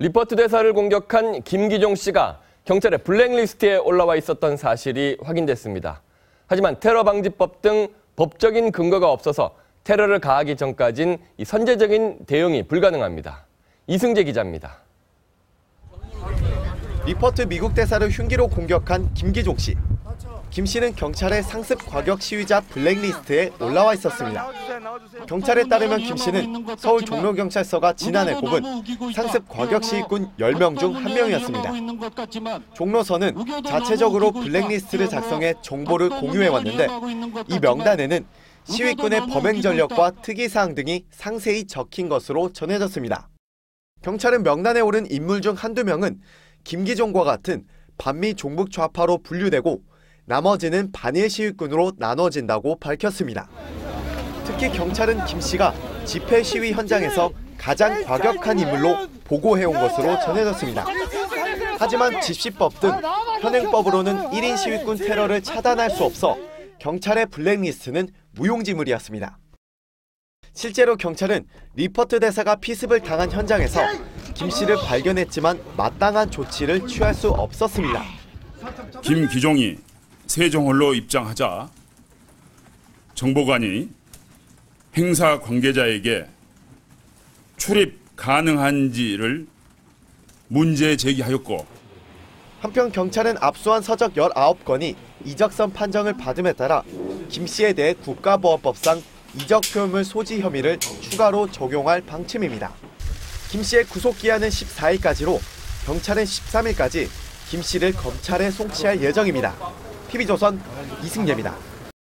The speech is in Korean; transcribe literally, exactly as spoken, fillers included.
리퍼트 대사를 공격한 김기종 씨가 경찰의 블랙리스트에 올라와 있었던 사실이 확인됐습니다. 하지만 테러방지법 등 법적인 근거가 없어서 테러를 가하기 전까진 이 선제적인 대응이 불가능합니다. 이승재 기자입니다. 리퍼트 미국 대사를 흉기로 공격한 김기종 씨. 김 씨는 경찰의 상습 과격 시위자 블랙리스트에 올라와 있었습니다. 경찰에 따르면 김 씨는 서울 종로경찰서가 지난해 꼽은 상습 과격 시위꾼 열 명 중 한 명이었습니다. 종로서는 자체적으로 블랙리스트를 작성해 정보를 공유해왔는데 이 명단에는 시위꾼의 범행 전력과 특이사항 등이 상세히 적힌 것으로 전해졌습니다. 경찰은 명단에 오른 인물 중 한두 명은 김기종과 같은 반미 종북 좌파로 분류되고 나머지는 반일 시위꾼으로 나눠진다고 밝혔습니다. 특히 경찰은 김 씨가 집회 시위 현장에서 가장 과격한 인물로 보고해온 것으로 전해졌습니다. 하지만 집시법 등 현행법으로는 일인 시위꾼 테러를 차단할 수 없어 경찰의 블랙리스트는 무용지물이었습니다. 실제로 경찰은 리퍼트 대사가 피습을 당한 현장에서 김 씨를 발견했지만 마땅한 조치를 취할 수 없었습니다. 김기종이 세종홀로 입장하자 정보관이 행사 관계자에게 출입 가능한지를 문제 제기하였고, 한편 경찰은 압수한 서적 열아홉 건이 이적선 판정을 받음에 따라 김 씨에 대해 국가보안법상 이적표물 소지 혐의를 추가로 적용할 방침입니다. 김 씨의 구속기한은 십사일까지로 경찰은 십삼일까지 김 씨를 검찰에 송치할 예정입니다. 티비조선 이승재입니다.